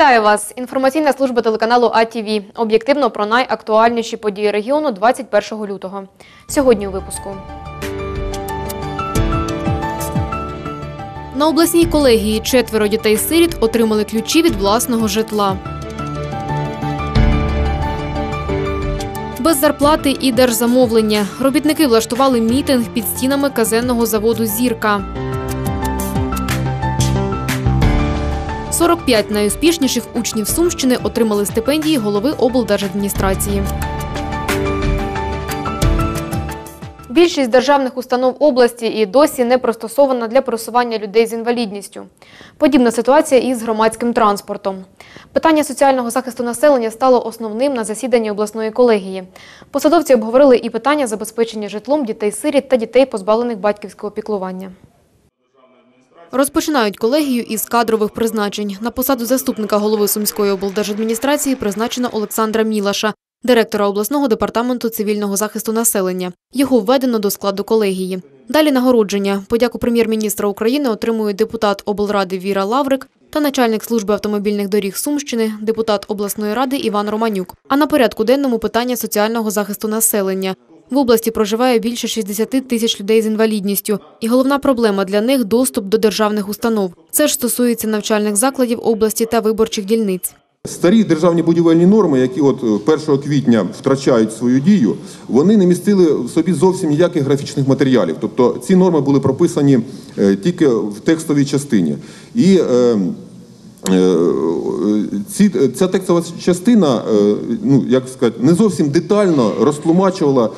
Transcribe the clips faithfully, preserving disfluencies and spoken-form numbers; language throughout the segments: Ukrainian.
Вітаю вас. Інформаційна служба телеканалу А Т В. Об'єктивно про найактуальніші події регіону двадцять першого лютого. Сьогодні у випуску. На обласній колегії четверо дітей-сиріт отримали ключі від власного житла. Без зарплати і держзамовлення. Робітники влаштували мітинг під стінами казенного заводу «Зірка». сорок п'ять найуспішніших учнів Сумщини отримали стипендії голови облдержадміністрації. Більшість державних установ області і досі не пристосована для пересування людей з інвалідністю. Подібна ситуація і з громадським транспортом. Питання соціального захисту населення стало основним на засіданні обласної колегії. Посадовці обговорили і питання забезпечення житлом дітей-сиріт та дітей, позбавлених батьківського піклування. Розпочинають колегію із кадрових призначень. На посаду заступника голови Сумської облдержадміністрації призначено Олександра Мілаша, директора обласного департаменту цивільного захисту населення. Його введено до складу колегії. Далі нагородження. Подяку прем'єр-міністра України отримують депутат облради Віра Лаврик та начальник служби автомобільних доріг Сумщини, депутат обласної ради Іван Романюк. А на порядку денному питання соціального захисту населення. В області проживає більше шістдесяти тисяч людей з інвалідністю. І головна проблема для них – доступ до державних установ. Це ж стосується навчальних закладів області та виборчих дільниць. Старі державні будівельні норми, які от першого квітня втрачають свою дію, вони не містили в собі зовсім ніяких графічних матеріалів. Тобто ці норми були прописані тільки в текстовій частині. І е, Ці, ця текстова частина, ну, як сказати, не зовсім детально розтлумачувала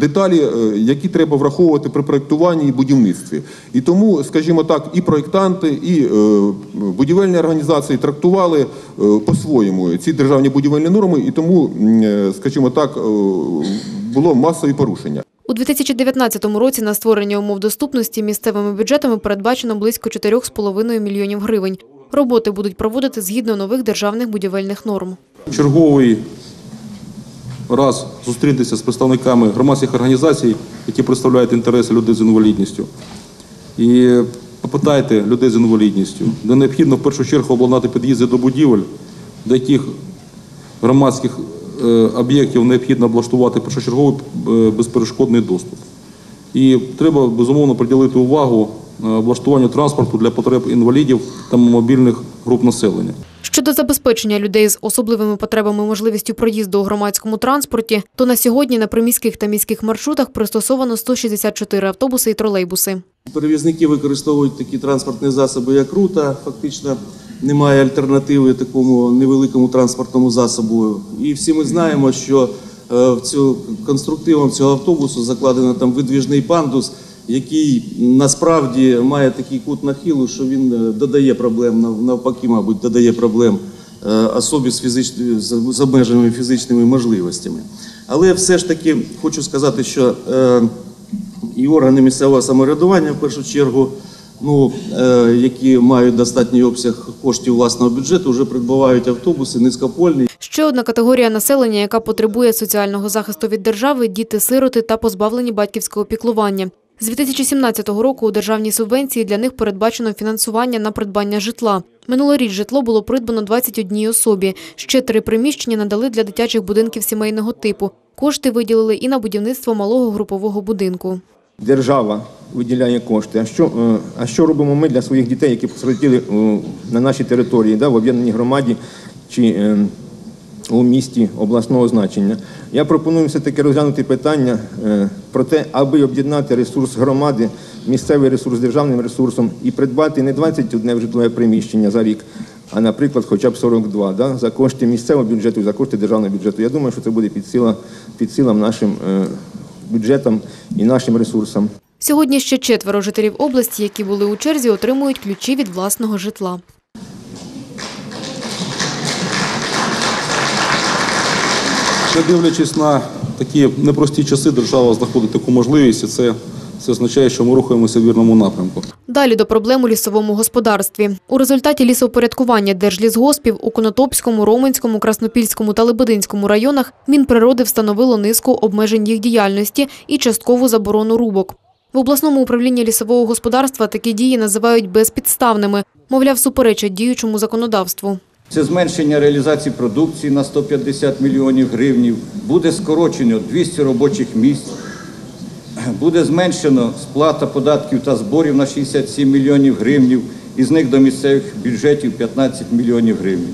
деталі, які треба враховувати при проєктуванні і будівництві. І тому, скажімо так, і проєктанти, і будівельні організації трактували по-своєму ці державні будівельні норми, і тому, скажімо так, було масові порушення. У дві тисячі дев'ятнадцятому році на створення умов доступності місцевими бюджетами передбачено близько чотирьох з половиною мільйонів гривень. Роботи будуть проводити згідно нових державних будівельних норм. Черговий раз зустрітися з представниками громадських організацій, які представляють інтереси людей з інвалідністю. І попитайте людей з інвалідністю, де необхідно в першу чергу обладнати під'їзди до будівель, до яких громадських об'єктів необхідно облаштувати першочерговий безперешкодний доступ. І треба, безумовно, приділити увагу облаштуванню транспорту для потреб інвалідів та мобільних груп населення. Щодо забезпечення людей з особливими потребами можливістю проїзду у громадському транспорті, то на сьогодні на приміських та міських маршрутах пристосовано сто шістдесят чотири автобуси і тролейбуси. Перевізники використовують такі транспортні засоби, як РУТА. Фактично немає альтернативи такому невеликому транспортному засобу. І всі ми знаємо, що конструктивом цього автобусу закладено там видвіжний пандус, який насправді має такий кут нахилу, що він додає проблем, навпаки, мабуть, додає проблем особі з, фізич... з обмеженими фізичними можливостями. Але все ж таки хочу сказати, що і органи місцевого самоврядування, в першу чергу, ну, які мають достатній обсяг коштів власного бюджету, вже придбавають автобуси низькопольні. Ще одна категорія населення, яка потребує соціального захисту від держави – діти-сироти та позбавлені батьківського піклування. З дві тисячі сімнадцятого року у державній субвенції для них передбачено фінансування на придбання житла. Минулоріч житло було придбано двадцять одній особі. Ще три приміщення надали для дитячих будинків сімейного типу. Кошти виділили і на будівництво малого групового будинку. Держава виділяє кошти. А що, а що робимо ми для своїх дітей, які посиротіли на нашій території, да, в об'єднаній громаді чи у місті обласного значення? Я пропоную все-таки розглянути питання про те, аби об'єднати ресурс громади, місцевий ресурс з державним ресурсом і придбати не двадцять одне житлове приміщення за рік, а, наприклад, хоча б сорок два, да, за кошти місцевого бюджету, за кошти державного бюджету. Я думаю, що це буде під сила, під силам нашим бюджетам і нашим ресурсам. Сьогодні ще четверо жителів області, які були у черзі, отримують ключі від власного житла. Дивлячись на такі непрості часи, держава знаходить таку можливість, і це, це означає, що ми рухаємося в вірному напрямку. Далі до проблем у лісовому господарстві. У результаті лісовпорядкування держлісгоспів у Конотопському, Роменському, Краснопільському та Лебединському районах Мінприроди встановило низку обмежень їх діяльності і часткову заборону рубок. В обласному управлінні лісового господарства такі дії називають безпідставними, мовляв, суперечать діючому законодавству. Це зменшення реалізації продукції на сто п'ятдесят мільйонів гривень, буде скорочено двісті робочих місць, буде зменшено сплата податків та зборів на шістдесят сім мільйонів гривень, із них до місцевих бюджетів п'ятнадцять мільйонів гривень.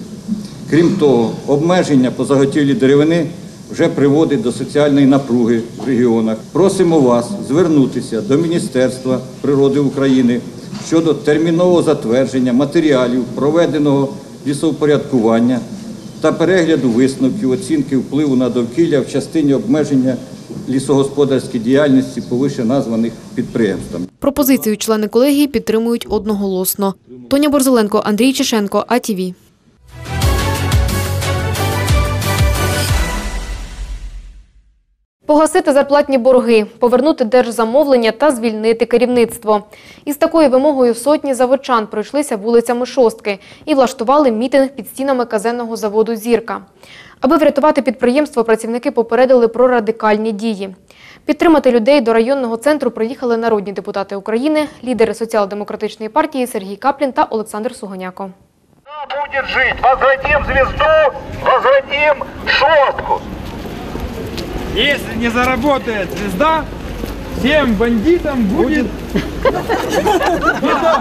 Крім того, обмеження по заготівлі деревини вже приводить до соціальної напруги в регіонах. Просимо вас звернутися до Міністерства природи України щодо термінового затвердження матеріалів проведеного лісовпорядкування та перегляду висновків оцінки впливу на довкілля в частині обмеження лісогосподарської діяльності по вище названих підприємствам. Пропозицію члени колегії підтримують одноголосно. Тоня Борзеленко, Андрій Чешенко, А Т В. Погасити зарплатні борги, повернути держзамовлення та звільнити керівництво. Із такою вимогою сотні заводчан пройшлися вулицями Шостки і влаштували мітинг під стінами казенного заводу «Зірка». Аби врятувати підприємство, працівники попередили про радикальні дії. Підтримати людей до районного центру приїхали народні депутати України, лідери соціал-демократичної партії Сергій Каплін та Олександр Сугоняко. Буде жити. Возвратим звезду, возвратим Шостку. Если не заработает звезда, всем бандитам будет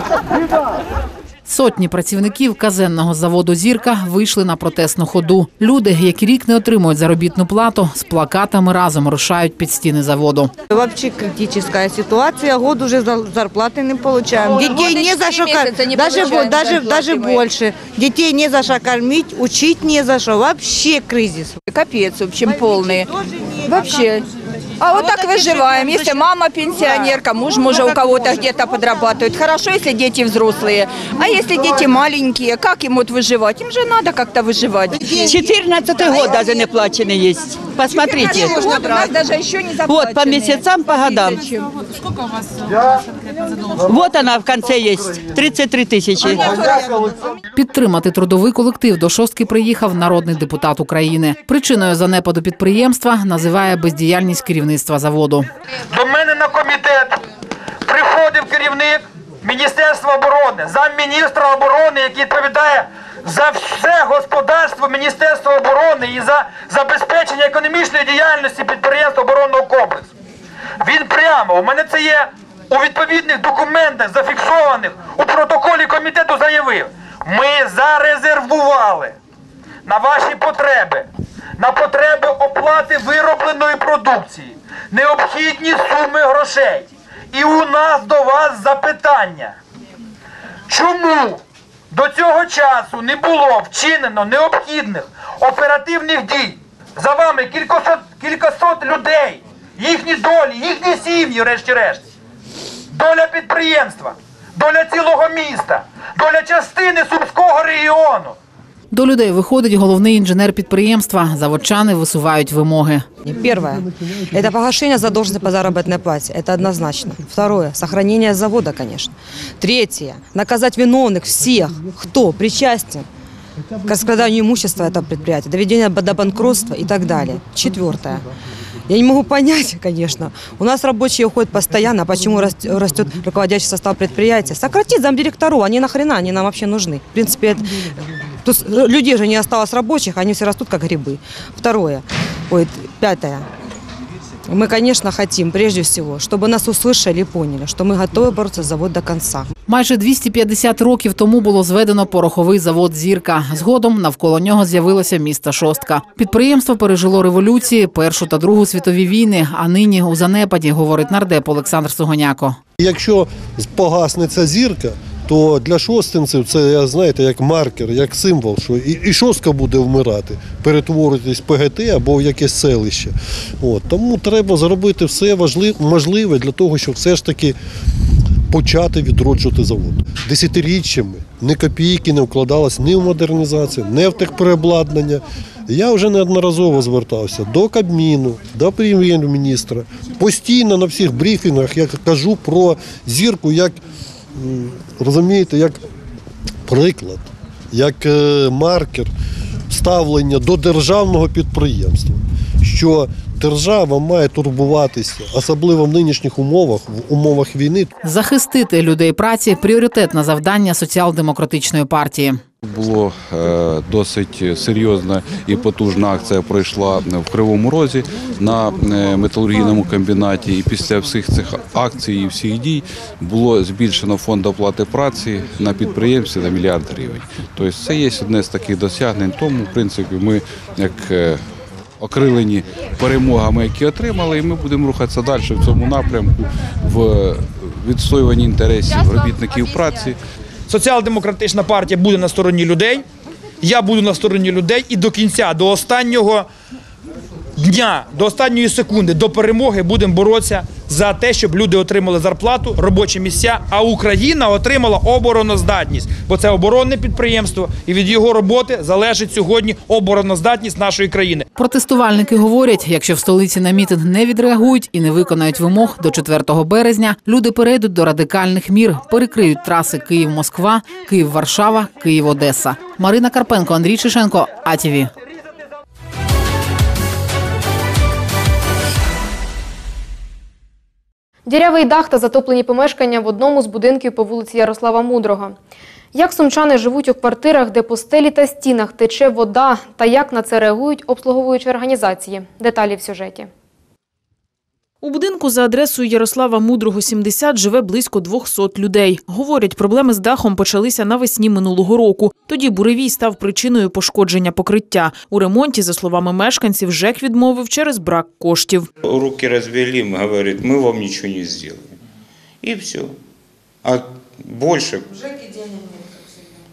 беда. Сотні працівників казенного заводу «Зірка» вийшли на протестну ходу. Люди, які рік не отримують заробітну плату, з плакатами разом рушають під стіни заводу. Взагалі критична ситуація, год вже зарплати не отримуємо. Дітей не за що кормити, навіть більше. Дітей не за що кормити, вчити не за що. Взагалі кризис. Капець, в общем, повний. Взагалі. А вот так выживаем. Если мама пенсионерка, муж мужа у кого-то где-то подрабатывает. Хорошо, если дети взрослые. А если дети маленькие, как им вот выживать? Им же надо как-то выживать. четырнадцатый год даже не плачены есть. Посмотрите. Вот по месяцам, по годам. Сколько у вас конкретно задолжено? Вот она в конце есть. тридцать три тысячи. Підтримати трудовий колектив до Шостки приїхав народний депутат України. Причиною занепаду підприємства називає бездіяльність керівництва. Заводу. До мене на комітет приходив керівник Міністерства оборони, замміністра оборони, який відповідає за все господарство Міністерства оборони і за забезпечення економічної діяльності підприємства оборонного комплексу. Він прямо, у мене це є у відповідних документах, зафіксованих у протоколі комітету, заявив: ми зарезервували на ваші потреби, на потреби оплати виробленої продукції необхідні суми грошей. І у нас до вас запитання. Чому до цього часу не було вчинено необхідних оперативних дій? За вами кількасот, кількасот людей, їхні долі, їхні сім'ї, врешті-решт. Доля підприємства, доля цілого міста, доля частини Сумського регіону. До людей виходить головний інженер підприємства. Заводчани висувають вимоги. Перше – це погашення задовженості по заробітній платі. Це однозначно. Друге – зберігання заводу, звісно. Третє – наказати виновних всіх, хто причастен к складанию имущества этого предприятия, доведение до банкротства и так далее. Четвертое. Я не могу понять, конечно. У нас рабочие уходят постоянно. Почему растет руководящий состав предприятия? Сократить замдиректору. Они нахрена, они нам вообще нужны. В принципе, это... Тут людей же не осталось рабочих, они все растут как грибы. Второе. Ой, пятое. Мы, конечно, хотим, прежде всего, чтобы нас услышали и поняли, что мы готовы бороться за завод до конца. Майже двісті п'ятдесят років тому було зведено пороховий завод «Зірка». Згодом навколо нього з'явилося місто Шостка. Підприємство пережило революції, Першу та Другу світові війни, а нині у занепаді, говорить нардеп Олександр Сугоняко. Якщо погасне ця «Зірка», то для шостинців це, знаєте, як маркер, як символ, що і, і Шостка буде вмирати, перетворитись в П Г Т або в якесь селище. От. Тому треба зробити все можливе для того, щоб все ж таки почати відроджувати завод. Десятиріччями ні копійки не вкладалось ні в модернізацію, ні в техпереобладнання. Я вже неодноразово звертався до Кабміну, до прем'єр-міністра. Постійно на всіх брифінгах я кажу про «Зірку» як, розумієте, як приклад, як маркер ставлення до державного підприємства, що держава має турбуватися, особливо в нинішніх умовах, в умовах війни. Захистити людей праці – пріоритетне завдання соціал-демократичної партії. Було досить серйозна і потужна акція пройшла в Кривому Розі на металургійному комбінаті. І після всіх цих акцій і всіх дій було збільшено фонд оплати праці на підприємстві на мільярд гривень. Тобто це є одне з таких досягнень. Тому, в принципі, ми як окрилені перемогами, які отримали, і ми будемо рухатися далі в цьому напрямку в відстоюванні інтересів робітників праці. Соціал-демократична партія буде на стороні людей, я буду на стороні людей і до кінця, до останнього дня, до останньої секунди, до перемоги будемо боротися за те, щоб люди отримали зарплату, робочі місця, а Україна отримала обороноздатність, бо це оборонне підприємство і від його роботи залежить сьогодні обороноздатність нашої країни. Протестувальники говорять, якщо в столиці на мітинг не відреагують і не виконають вимог до четвертого березня, люди перейдуть до радикальних мір, перекриють траси Київ-Москва, Київ-Варшава, Київ-Одеса. Марина Карпенко, Андрій Чишенко, А Т В. Дірявий дах та затоплені помешкання в одному з будинків по вулиці Ярослава Мудрого. Як сумчани живуть у квартирах, де по стелі та стінах тече вода, та як на це реагують обслуговуючі організації. Деталі в сюжеті. У будинку за адресою Ярослава Мудрого, сімдесят, живе близько двохсот людей. Говорять, проблеми з дахом почалися навесні минулого року. Тоді буревій став причиною пошкодження покриття. У ремонті, за словами мешканців, ЖЕК відмовив через брак коштів. Руки розвели, говорять, ми вам нічого не зробимо. І все. А більше...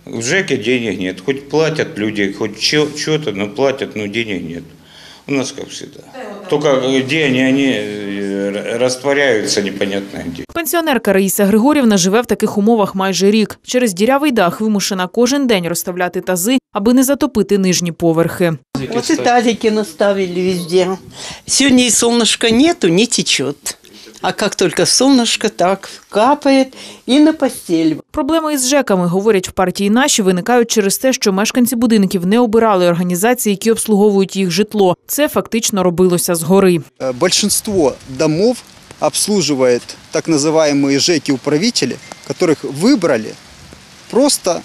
В ЖЕКі денег немає. Хоч платять люди, хоч щось, але платять, але денег немає. У нас, як завжди. Тільки де вони розтворяються, непонятно де. Пенсіонерка Раїса Григорівна живе в таких умовах майже рік. Через дірявий дах вимушена кожен день розставляти тази, аби не затопити нижні поверхи. Ось і тазики наставили везде. Сьогодні і сонечка нету, не тече. А як тільки сонечко, так капає і на постіль. Проблеми із ЖЕКами, говорять в партії «Наші», виникають через те, що мешканці будинків не обирали організації, які обслуговують їх житло. Це фактично робилося згори. Більшість домів обслуговують так називаємо ЖЕКи-управителі, яких вибрали просто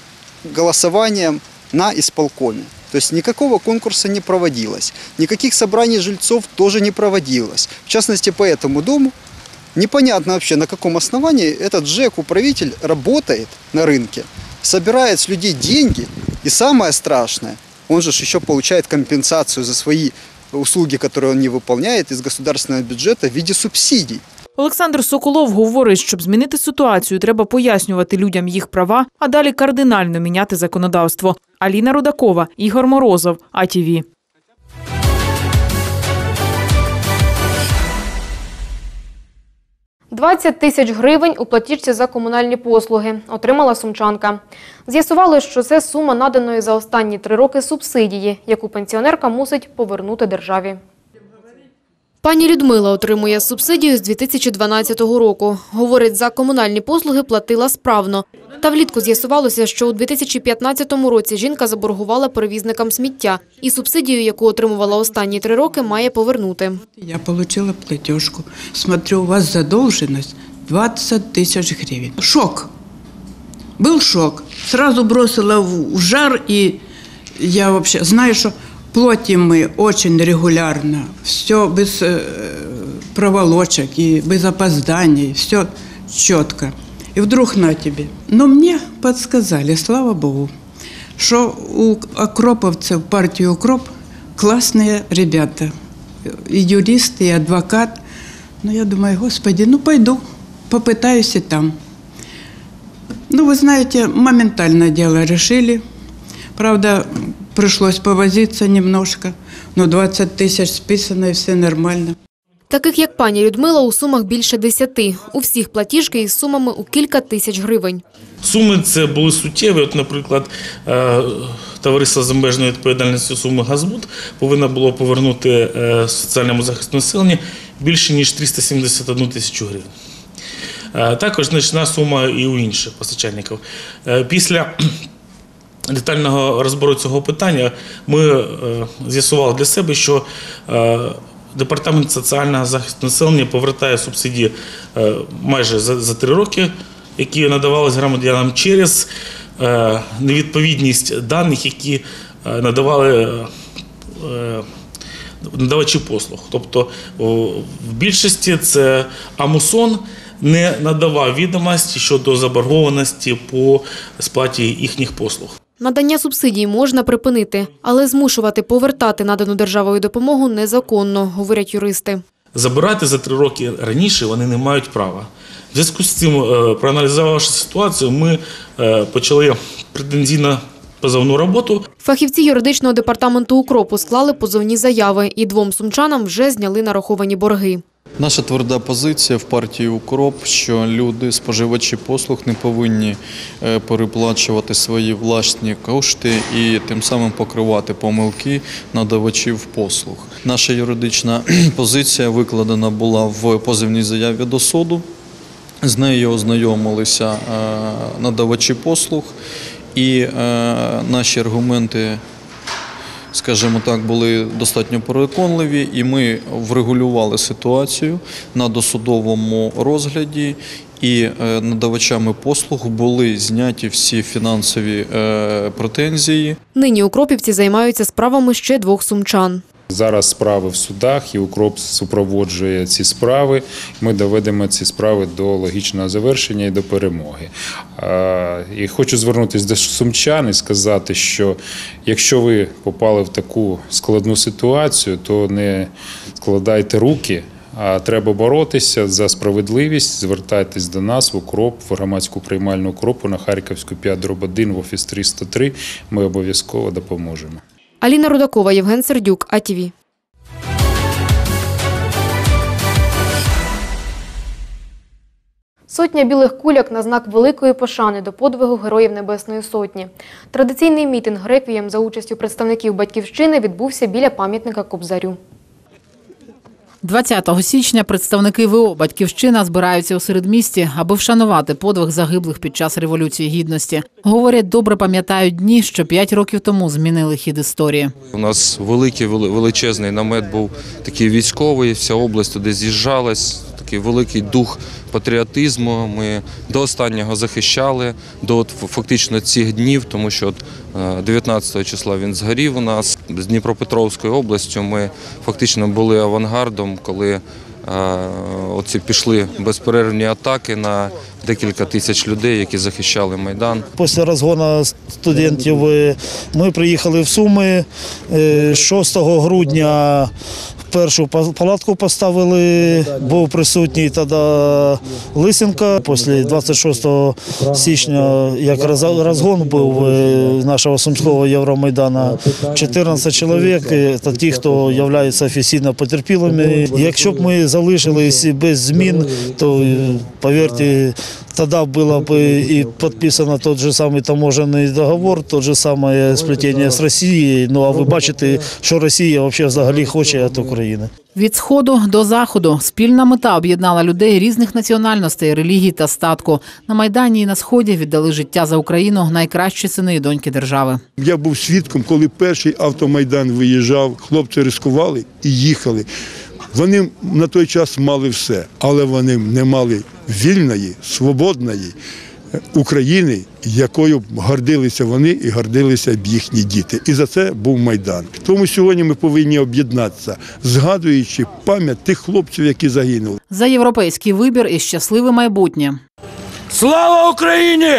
голосуванням на ісполкомі. То есть никакого конкурса не проводилось, никаких собраний жильцов тоже не проводилось. В частности, по этому дому непонятно вообще, на каком основании этот ЖЭК-управитель работает на рынке, собирает с людей деньги, и самое страшное, он же еще получает компенсацию за свои услуги, которые он не выполняет, из государственного бюджета в виде субсидий. Олександр Соколов говорить, щоб змінити ситуацію, треба пояснювати людям їх права, а далі кардинально міняти законодавство. Аліна Рудакова, Ігор Морозов, А Т В. двадцять тисяч гривень у платіжці за комунальні послуги отримала сумчанка. З'ясували, що це сума наданої за останні три роки субсидії, яку пенсіонерка мусить повернути державі. Пані Людмила отримує субсидію з дві тисячі дванадцятого року. Говорить, за комунальні послуги платила справно. Та влітку з'ясувалося, що у дві тисячі п'ятнадцятому році жінка заборгувала перевізникам сміття. І субсидію, яку отримувала останні три роки, має повернути. Я отримала платіжку. Смотрю, у вас задовженість двадцять тисяч гривень. Шок. Був шок. Сразу бросила в жар, і я взагалі знаю, що... Платим мы очень регулярно, все без проволочек и без опозданий, все четко. И вдруг на тебе. Но мне подсказали, слава богу, что у окроповцев, партии «Укроп» классные ребята, и юрист, и адвокат. Но я думаю, господи, ну пойду, попытаюсь и там. Ну вы знаете, моментально дело решили, правда. Прийшлось повозитися немножко, але двадцять тисяч списано і все нормально. Таких, як пані Людмила, у сумах більше десяти. У всіх платіжки із сумами у кілька тисяч гривень. Суми це були суттєві. От, наприклад, товариство з обмеженою відповідальністю суми «Газбуд» повинно було повернути соціальному захисту населення більше, ніж триста сімдесят одну тисячу гривень. Також значна сума і у інших постачальників. Після детального розбору цього питання ми з'ясували для себе, що Департамент соціального захисту населення повертає субсидії майже за три роки, які надавалися громадянам через невідповідність даних, які надавали надавачі послуг. Тобто в більшості це Амусон не надавав відомості щодо заборгованості по сплаті їхніх послуг. Надання субсидій можна припинити, але змушувати повертати надану державою допомогу незаконно, говорять юристи. Забирати за три роки раніше вони не мають права. В зв'язку з цим, проаналізувавши ситуацію, ми почали претензійно позовну роботу. Фахівці юридичного департаменту «Укропу» склали позовні заяви і двом сумчанам вже зняли нараховані борги. Наша тверда позиція в партії «Укроп», що люди, споживачі послуг, не повинні переплачувати свої власні кошти і тим самим покривати помилки надавачів послуг. Наша юридична позиція викладена була в позовній заяві до суду. З нею ознайомилися надавачі послуг, і наші аргументи, скажімо так, були достатньо переконливі, і ми врегулювали ситуацію на досудовому розгляді, і надавачами послуг були зняті всі фінансові претензії. Нині укропівці займаються справами ще двох сумчан. Зараз справи в судах, і «Укроп» супроводжує ці справи. Ми доведемо ці справи до логічного завершення і до перемоги. І хочу звернутися до сумчан і сказати, що якщо ви попали в таку складну ситуацію, то не складайте руки, а треба боротися за справедливість. Звертайтесь до нас в «Укроп», в громадську приймальну «Укропу» на Харківську п'ять дроб один в офіс триста три. Ми обов'язково допоможемо. Аліна Рудакова, Євген Сердюк, А Т В. Сотня білих куляк на знак великої пошани до подвигу Героїв Небесної Сотні. Традиційний мітинг «Реквієм» за участю представників Батьківщини відбувся біля пам'ятника Кобзарю. двадцятого січня представники В О «Батьківщина» збираються у середмісті, аби вшанувати подвиг загиблих під час Революції Гідності. Говорять, добре пам'ятають дні, що п'ять років тому змінили хід історії. У нас великий, величезний намет був такий військовий, вся область туди з'їжджалась, такий великий дух патріотизму. Ми до останнього захищали, до фактично цих днів, тому що дев'ятнадцятого числа він згорів у нас. З Дніпропетровською областю ми фактично були авангардом, коли оці пішли безперервні атаки на декілька тисяч людей, які захищали Майдан. Після розгону студентів ми приїхали в Суми. шостого грудня першу палатку поставили, був присутній тоді Лисенка. Після двадцять шостого січня, як розгон був нашого сумського Євромайдана, чотирнадцять чоловік, це ті, хто є офіційно потерпілими. Якщо б ми залишились без змін, то, повірте, тоді було б і підписано той же самий таможенний договор, той же саме сплетіння з Росією. Ну а ви бачите, що Росія взагалі хоче від України. Від сходу до заходу спільна мета об'єднала людей різних національностей, релігій та статку. На Майдані і на Сході віддали життя за Україну найкращі сини і доньки держави. Я був свідком, коли перший автомайдан виїжджав, хлопці ризикували і їхали. Вони на той час мали все, але вони не мали вільної, свободної України, якою гордилися вони і гордилися б їхні діти. І за це був Майдан. Тому сьогодні ми повинні об'єднатися, згадуючи пам'ять тих хлопців, які загинули. За європейський вибір і щасливе майбутнє. Слава Україні!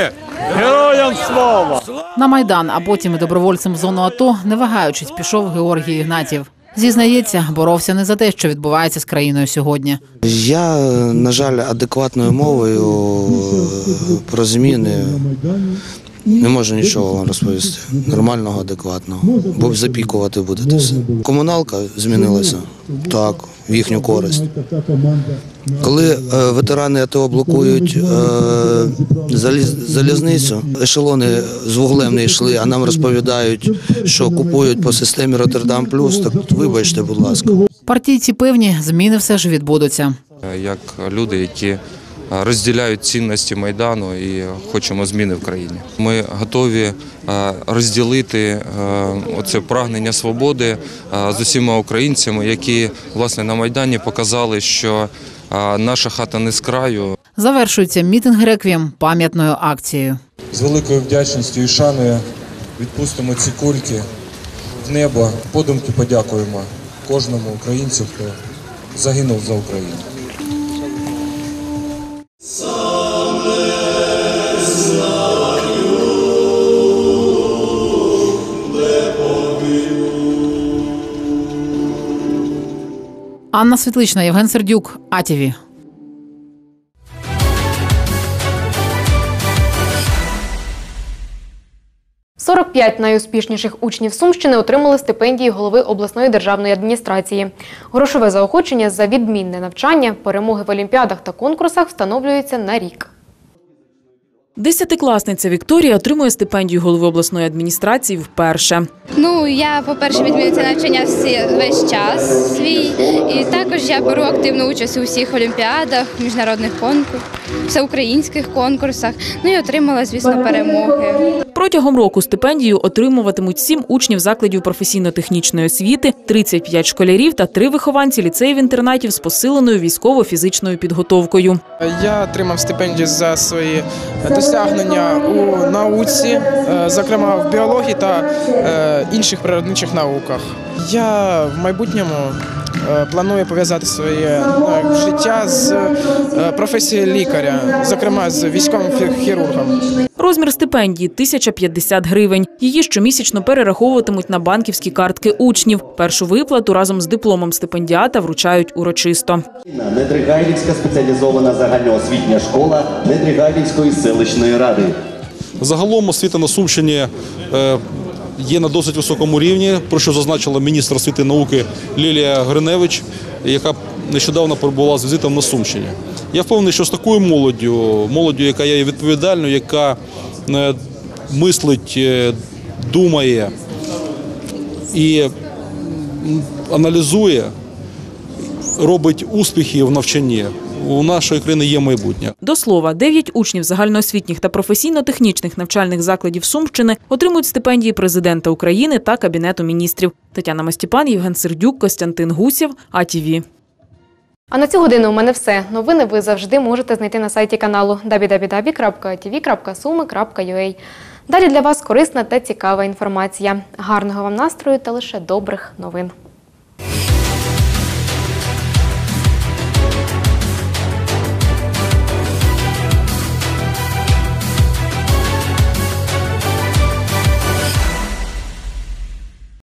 Героям слава! На Майдан, а потім і добровольцем в зону А Т О, не вагаючись, пішов Георгій Ігнатів. Зізнається, боровся не за те, що відбувається з країною сьогодні. Я, на жаль, адекватною мовою про зміни не можу нічого вам розповісти. Нормального, адекватного. Бо запікувати будете все. Комуналка змінилася, так, в їхню користь. Коли ветерани А Т О блокують залізницю, ешелони з вуглем не йшли, а нам розповідають, що купують по системі «Роттердам плюс», так вибачте, будь ласка. Партійці певні, зміни все ж відбудуться. Як люди, які розділяють цінності Майдану і хочемо зміни в країні. Ми готові розділити оце прагнення свободи з усіма українцями, які, власне, на Майдані показали, що наша хата не з краю. Завершується мітинг «Реквієм» пам'ятною акцією. з великою вдячністю і шаною відпустимо ці кульки в небо. Подумки подякуємо кожному українцю, хто загинув за Україну. Анна Світлична, Євген Сердюк, АТВ. сорок п'ять найуспішніших учнів Сумщини отримали стипендії голови обласної державної адміністрації. Грошове заохочення за відмінне навчання, перемоги в олімпіадах та конкурсах встановлюється на рік. Десятикласниця Вікторія отримує стипендію голови обласної адміністрації вперше. Ну, я, по-перше, відміню це навчання весь час свій. І також я беру активну участь у всіх олімпіадах, міжнародних конкурсах, всеукраїнських конкурсах. Ну і отримала, звісно, перемоги. Протягом року стипендію отримуватимуть сім учнів закладів професійно-технічної освіти, тридцять п'ять школярів та три вихованці ліцеїв-інтернатів з посиленою військово-фізичною підготовкою. Я отримав стипендію за свої досягнення у науці, зокрема в біології та інших природничих науках. Я в майбутньому планую пов'язати своє життя з професією лікаря, зокрема з військовим хірургом. Розмір стипендії – тисяча п'ятдесят гривень. Її щомісячно перераховуватимуть на банківські картки учнів. Першу виплату разом з дипломом стипендіата вручають урочисто. Недригайлівська спеціалізована загальноосвітня школа Недригайлівської селищної ради. Загалом освіта на Сумщині є на досить високому рівні, про що зазначила міністр освіти і науки Лілія Гриневич, яка нещодавно перебувала з візитом на Сумщині. Я впевнений, що з такою молоддю, молоддю, яка є відповідальною, яка мислить, думає і аналізує, робить успіхи в навчанні, у нашої країни є майбутнє. До слова, дев'ять учнів загальноосвітніх та професійно-технічних навчальних закладів Сумщини отримують стипендії президента України та Кабінету міністрів. Тетяна Мастіпан, Євген Сердюк, Костянтин Гусів, АТВ. А на цю годину у мене все. Новини ви завжди можете знайти на сайті каналу дабл ю дабл ю дабл ю крапка а ті ві крапка суми крапка ю а. Далі для вас корисна та цікава інформація. Гарного вам настрою та лише добрих новин.